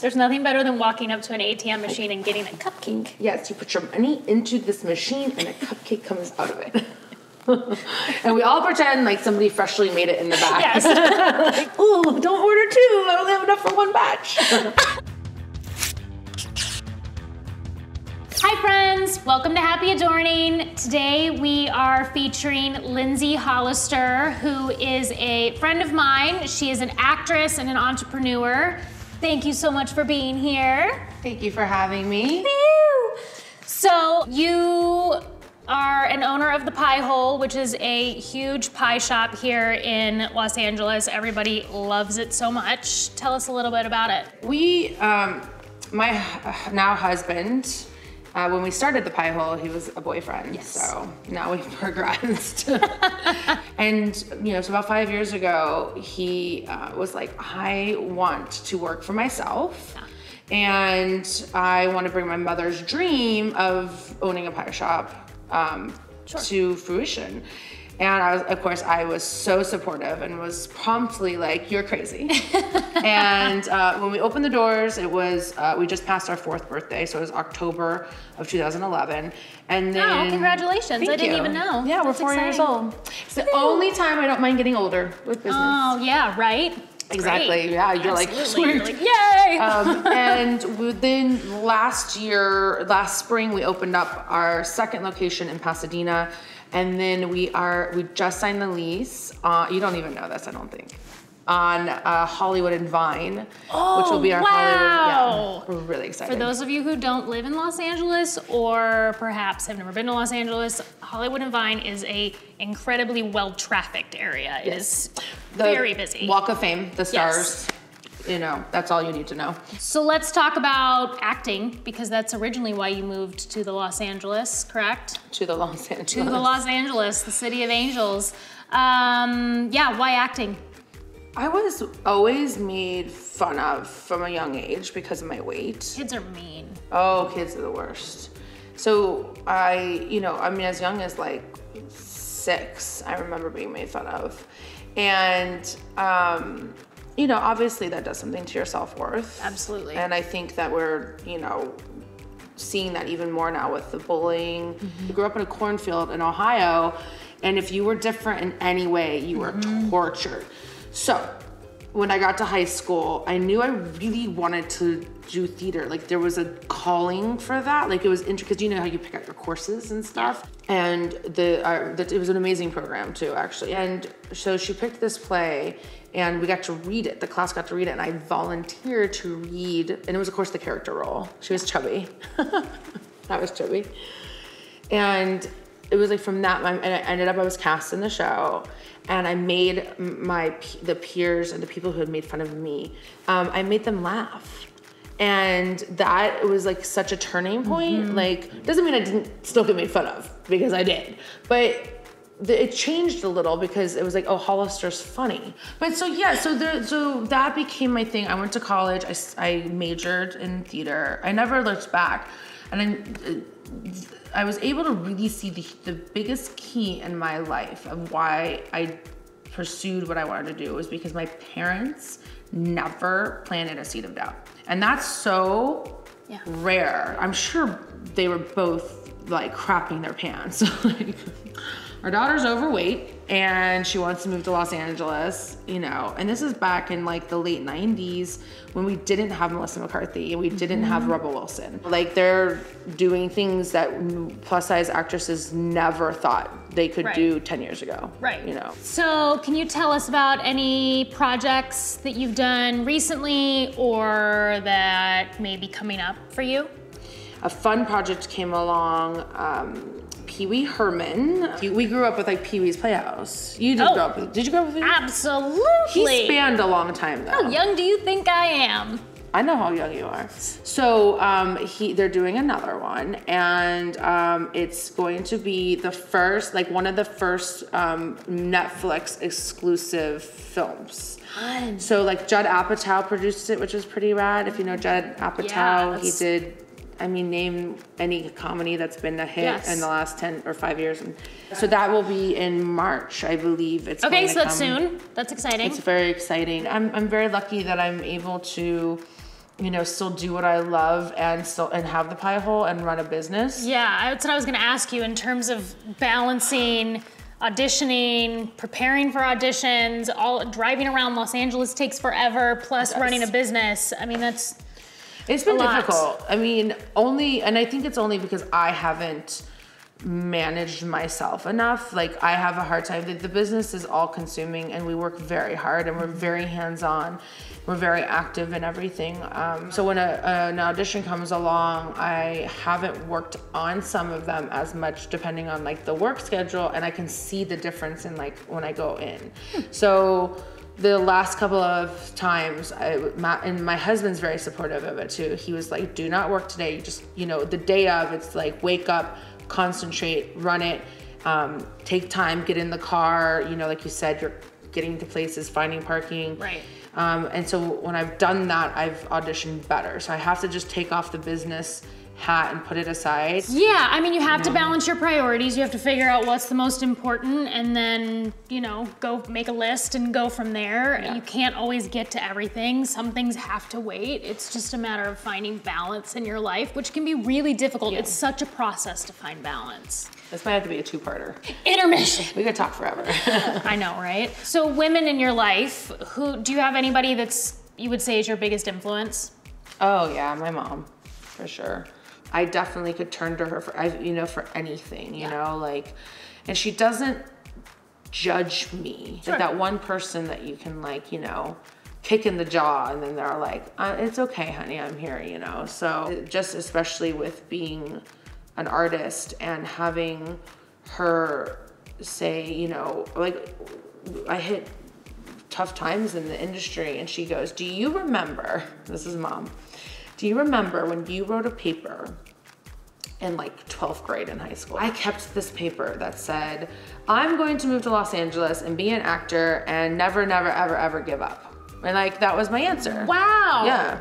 There's nothing better than walking up to an ATM machine and getting a cupcake. Yes, you put your money into this machine and a cupcake comes out of it. And we all pretend like somebody freshly made it in the bag. Yes. Like, ooh, don't order two. I only have enough for one batch. Hi friends, welcome to Happy Adorning. Today we are featuring Lindsay Hollister, who is a friend of mine. She is an actress and an entrepreneur. Thank you so much for being here. Thank you for having me. So you are an owner of The Pie Hole, which is a huge pie shop here in Los Angeles. Everybody loves it so much. Tell us a little bit about it. We, my now husband, when we started The Pie Hole, he was a boyfriend. Yes. So now we've progressed. And you know, so about 5 years ago, he was like, I want to work for myself. Yeah. And I want to bring my mother's dream of owning a pie shop to fruition. And I was, of course, I was so supportive and was promptly like, you're crazy. And when we opened the doors, it was, we just passed our 4th birthday. So it was October of 2011. And then— oh, congratulations, I didn't even know. Yeah, we're 4 years old. It's the only time I don't mind getting older with business. Oh yeah, right? Exactly, great. Yeah, you're like, sweet. You're like, yay! And within last spring, we opened up our 2nd location in Pasadena, and then we just signed the lease, you don't even know this, I don't think, on Hollywood and Vine, which will be our Hollywood, yeah, we're really excited. For those of you who don't live in Los Angeles or perhaps have never been to Los Angeles, Hollywood and Vine is a incredibly well-trafficked area. Yes. It is very busy. Walk of Fame, the stars, yes. You know, that's all you need to know. So let's talk about acting, because that's originally why you moved to the Los Angeles, correct? To the Los Angeles. To the Los Angeles, the city of angels. Yeah, why acting? I was always made fun of from a young age because of my weight. Kids are mean. Oh, kids are the worst. So I, you know, I mean, as young as like 6, I remember being made fun of. And, you know, obviously that does something to your self-worth. Absolutely. And I think that we're, you know, seeing that even more now with the bullying. Mm-hmm. I grew up in a cornfield in Ohio, and if you were different in any way, you were tortured. So, when I got to high school, I knew I really wanted to do theater. Like, there was a calling for that. Like, it was interesting, because you know how you pick out your courses and stuff. And it was an amazing program, too, actually. And so she picked this play, and we got to read it. The class got to read it, and I volunteered to read. And it was, of course, the character role. She was chubby. That was chubby. And it was like from that, and I was cast in the show, and I made the peers and the people who had made fun of me, I made them laugh. And that was like such a turning point. Mm-hmm. Like, doesn't mean I didn't still get made fun of, because I did, but it changed a little, because it was like, oh, Hollister's funny. But so yeah, so that became my thing. I went to college, I majored in theater. I never looked back. And I was able to really see the biggest key in my life of why I pursued what I wanted to do was because my parents never planted a seed of doubt. And that's so rare. I'm sure they were both like crapping their pants. Like, our daughter's overweight and she wants to move to Los Angeles, you know, and this is back in like the late 90s when we didn't have Melissa McCarthy and we didn't have Rebel Wilson. Like, they're doing things that plus size actresses never thought they could do 10 years ago. Right. You know. So can you tell us about any projects that you've done recently or that may be coming up for you? A fun project came along, Pee-wee Herman. We grew up with like Pee-wee's Playhouse. You did grow up with, did you grow up with Pee-wee? Absolutely. He spanned a long time though. How young do you think I am? I know how young you are. So they're doing another one, and it's going to be the first, like one of the first Netflix exclusive films. Fun. So like Judd Apatow produced it, which was pretty rad. If you know Judd Apatow, he did, I mean, name any comedy that's been a hit in the last 10 or 5 years. And so that will be in March, I believe. It's okay, so that's soon. That's exciting. It's very exciting. I'm very lucky that I'm able to you know, still do what I love and still and have the pie hole and run a business. Yeah, that's what I was gonna ask you in terms of balancing auditioning, preparing for auditions, all driving around Los Angeles takes forever, plus running a business. I mean, that's it's been difficult. I mean, I think it's only because I haven't managed myself enough. Like, I have a hard time. The business is all consuming and we work very hard and we're very hands-on. We're very active in everything. So when an audition comes along, I haven't worked on some of them as much depending on like the work schedule, and I can see the difference in like when I go in. So the last couple of times, and my husband's very supportive of it too. He was like, do not work today. You just, you know, the day of, it's like, wake up, concentrate, run it, take time, get in the car. You know, like you said, you're getting to places, finding parking. Right. And so when I've done that, I've auditioned better. So I have to just take off the business hat and put it aside. Yeah, I mean, you have to balance your priorities. You have to figure out what's the most important and then, you know, go make a list and go from there. Yeah. You can't always get to everything. Some things have to wait. It's just a matter of finding balance in your life, which can be really difficult. Yeah. It's such a process to find balance. This might have to be a two-parter. Intermission. We could talk forever. I know, right? So women in your life, do you have anybody that's, you would say is your biggest influence? Oh yeah, my mom, for sure. I definitely could turn to her for, you know, for anything, you know, like, and she doesn't judge me. Sure. Like that one person that you can like, you know, kick in the jaw and then they're like, it's okay, honey, I'm here, you know? So just especially with being an artist and having her say, you know, like I hit tough times in the industry and she goes, do you remember, this is mom, do you remember when you wrote a paper in like 12th grade in high school? I kept this paper that said, I'm going to move to Los Angeles and be an actor and never, never, ever, ever give up. And like, that was my answer. Wow. Yeah.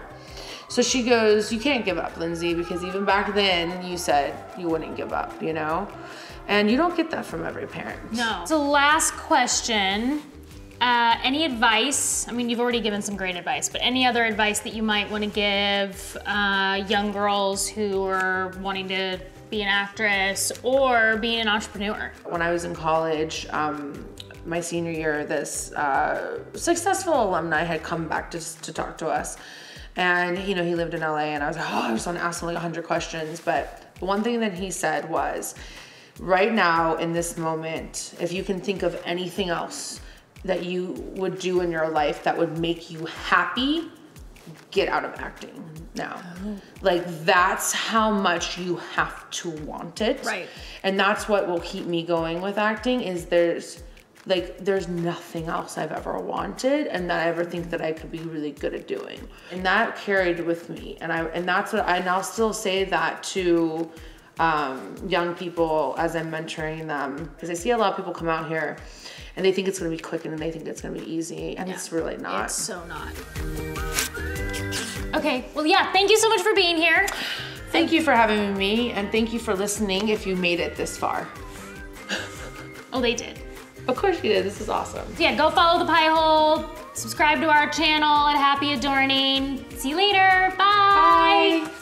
So she goes, you can't give up, Lindsay, because even back then you said you wouldn't give up, you know? And you don't get that from every parent. No. So last question, any advice? I mean, you've already given some great advice, but any other advice that you might want to give young girls who are wanting to be an actress or being an entrepreneur? When I was in college, my senior year, this successful alumni had come back to talk to us. And, you know, he lived in LA and I was like, oh, I was gonna ask him like 100 questions. But one thing that he said was, right now in this moment, if you can think of anything else that you would do in your life that would make you happy, get out of acting now. Oh. Like that's how much you have to want it. Right. And that's what will keep me going with acting is there's nothing else I've ever wanted and that I ever think that I could be really good at doing. And that carried with me. And that's what I'll still say that to young people as I'm mentoring them. Because I see a lot of people come out here and they think it's gonna be quick and they think it's gonna be easy. And it's really not. It's so not. Okay, well yeah, thank you so much for being here. Thank you for having me and thank you for listening if you made it this far. Oh, they did. Of course you did, this is awesome. So yeah, go follow The Pie Hole, subscribe to our channel at Happy Adorning. See you later, bye. Bye.